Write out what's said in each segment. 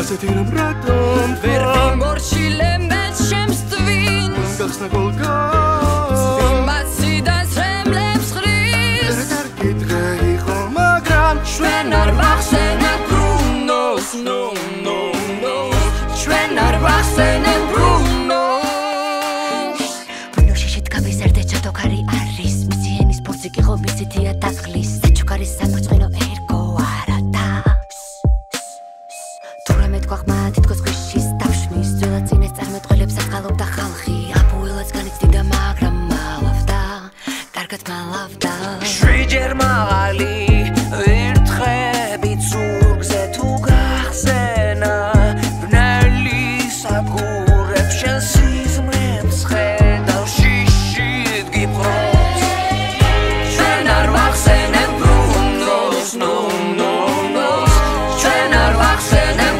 Asetinam ratom Vervim orșile meci și-am stvin Găxna golgaz Zvimați da-ți remlem schris Retargit găi holmagram Șuenar vachsene Brunos No, no, no Șuenar vachsene Brunos Brunos șeșit ca vizer de ceato care aris Mizienis porțic ego mizitia tachlis Seciu caris samoci vino ergo Dit koskushis tavshmis zelatsines tsarmetqvelebs aqalobda xalqi apuelats ganitsdida magram malavda targat malavda shvijer maqali ertxebi zurgze tu gaxsena bnali sabgureb shensizmrets xedal shishit gipros shvenar vachsenen Brunos no no no shvenar vachsenen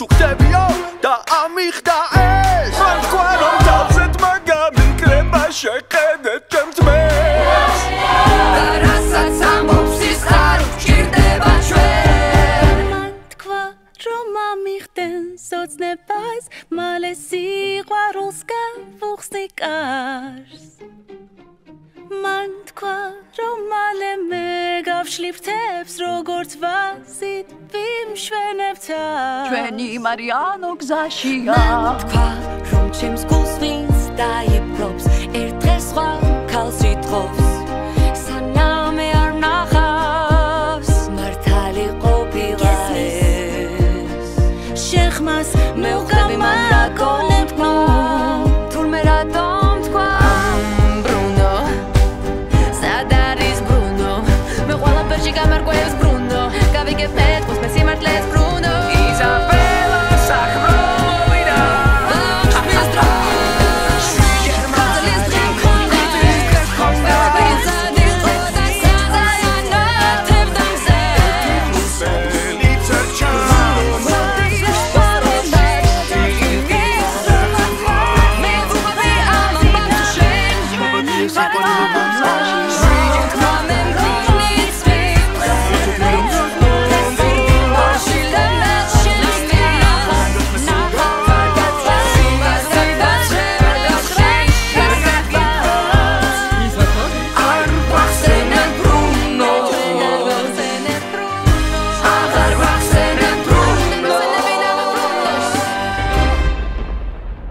Suctebio da amigda es Man cuarom tavset magami kreba sheqedet chemtmes Darasat samopsis kharut shkirdeba chven Man cuarom amigden sotznebas male siqvaruls gavuxnikars Man cuarom male megavshliptebs rogorts vasit Ჩვენი მარიანო გზაშია მე თქვა რომ ჩემს გულს ვინც დაიპყრობს ერთ დღეს სხვა ქალს ითხოვს სანამ მე არ ნახავს მართალი ყოფილა ეს შეხმას მე ვხდები მან რა გონებმა თურმე რა დამთქვა ბრუნო სად არის ბრუნო მე ყველაფერში გამარკვევს ბრუნო გავიგებ მეთქვის მე სიმართლეს What